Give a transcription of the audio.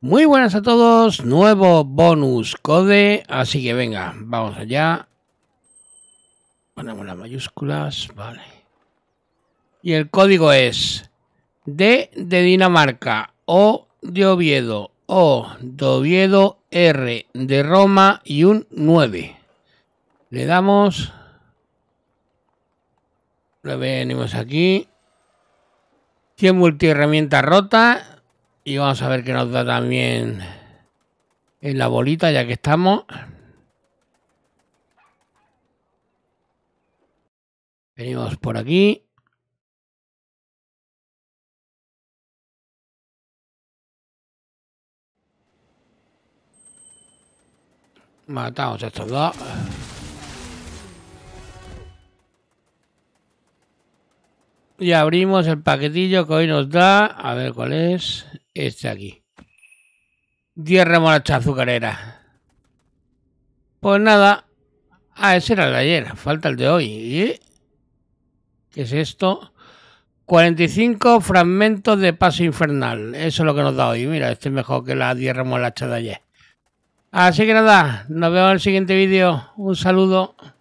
Muy buenas a todos, nuevo bonus code, así que venga, vamos allá. Ponemos las mayúsculas, vale. Y el código es D de Dinamarca, O de Oviedo, O de Oviedo, R de Roma y un 9. Le damos, lo venimos aquí, 100 multiherramientas rotas. Y vamos a ver qué nos da también en la bolita, ya que estamos. Venimos por aquí. Matamos a estos dos. Y abrimos el paquetillo que hoy nos da. A ver cuál es. Este aquí. 10 remolachas azucareras. Pues nada. Ah, ese era el de ayer. Falta el de hoy. ¿Y? ¿Qué es esto? 45 fragmentos de paso infernal. Eso es lo que nos da hoy. Mira, este es mejor que las 10 remolachas de ayer. Así que nada. Nos vemos en el siguiente vídeo. Un saludo.